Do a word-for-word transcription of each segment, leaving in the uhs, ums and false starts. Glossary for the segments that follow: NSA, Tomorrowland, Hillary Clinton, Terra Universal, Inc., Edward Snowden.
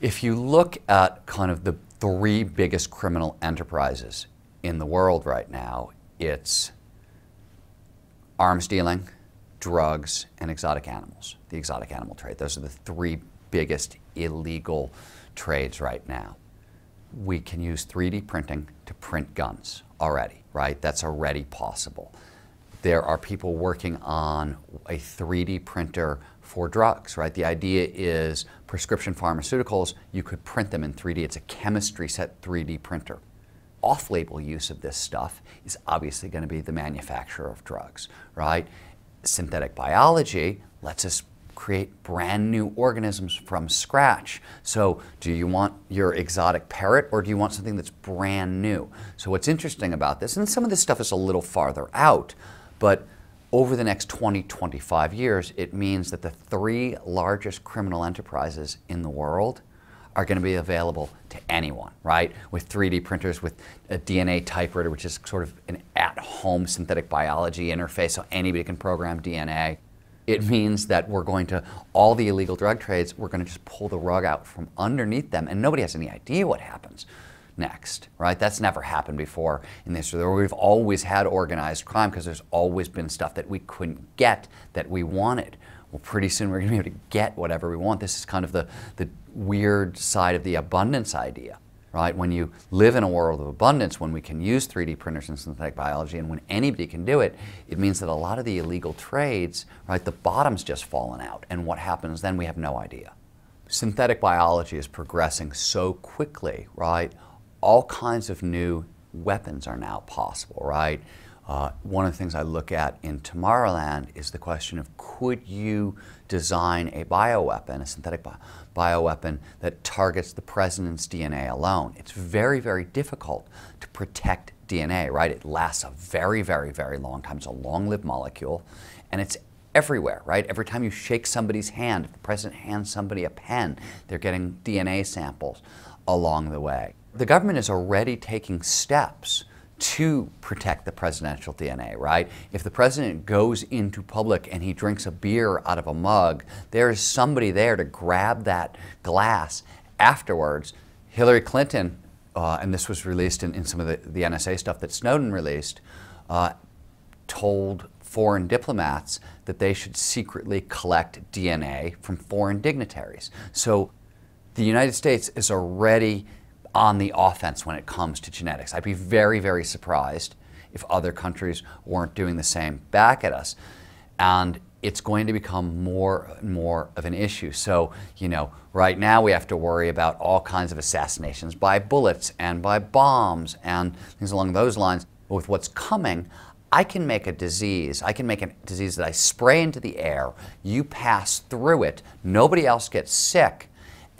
If you look at kind of the three biggest criminal enterprises in the world right now, it's arms dealing, drugs, and exotic animals, the exotic animal trade. Those are the three biggest illegal trades right now. We can use three D printing to print guns already, right? That's already possible. There are people working on a three D printer for drugs, right? The idea is prescription pharmaceuticals, you could print them in three D. It's a chemistry set three D printer. Off-label use of this stuff is obviously going to be the manufacture of drugs, right? Synthetic biology lets us create brand new organisms from scratch. So do you want your exotic parrot or do you want something that's brand new? So what's interesting about this, and some of this stuff is a little farther out, but over the next twenty, twenty-five years, it means that the three largest criminal enterprises in the world are going to be available to anyone, right? With three D printers, with a D N A typewriter, which is sort of an at-home synthetic biology interface, so anybody can program D N A. It means that we're going to, all the illegal drug trades, we're going to just pull the rug out from underneath them, and nobody has any idea what happens next, right? That's never happened before in this history. We've always had organized crime because there's always been stuff that we couldn't get that we wanted. Well, pretty soon we're going to be able to get whatever we want. This is kind of the, the weird side of the abundance idea, right? When you live in a world of abundance, when we can use three D printers and synthetic biology, and when anybody can do it, it means that a lot of the illegal trades, right, the bottom's just fallen out. And what happens then, we have no idea. Synthetic biology is progressing so quickly, right? All kinds of new weapons are now possible, right? Uh, one of the things I look at in Tomorrowland is the question of, could you design a bioweapon, a synthetic bi bioweapon that targets the president's D N A alone? It's very, very difficult to protect D N A, right? It lasts a very, very, very long time. It's a long-lived molecule, and it's everywhere, right? Every time you shake somebody's hand, if the president hands somebody a pen, they're getting D N A samples along the way. The government is already taking steps to protect the presidential D N A, right? If the president goes into public and he drinks a beer out of a mug, there is somebody there to grab that glass afterwards. Hillary Clinton, uh, and this was released in, in some of the, the N S A stuff that Snowden released, uh, told foreign diplomats that they should secretly collect D N A from foreign dignitaries. So the United States is already on the offense when it comes to genetics. I'd be very, very surprised if other countries weren't doing the same back at us. And it's going to become more and more of an issue. So, you know, right now we have to worry about all kinds of assassinations by bullets and by bombs and things along those lines. But with what's coming, I can make a disease, I can make a disease that I spray into the air, you pass through it, nobody else gets sick,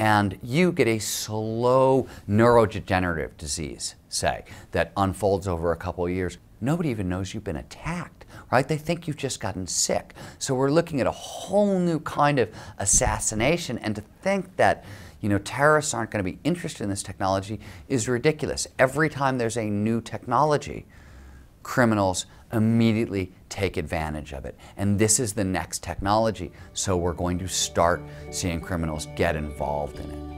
and you get a slow neurodegenerative disease, say, that unfolds over a couple of years. Nobody even knows you've been attacked, right? They think you've just gotten sick. So we're looking at a whole new kind of assassination, and to think that, you know, terrorists aren't going to be interested in this technology is ridiculous. Every time there's a new technology, criminals immediately take advantage of it. And this is the next technology, so we're going to start seeing criminals get involved in it.